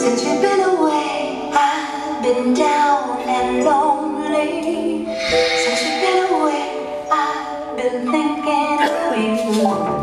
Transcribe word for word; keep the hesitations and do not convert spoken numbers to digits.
Since you've been away, I've been down and lonely. Since you've been away, I've been thinking of you.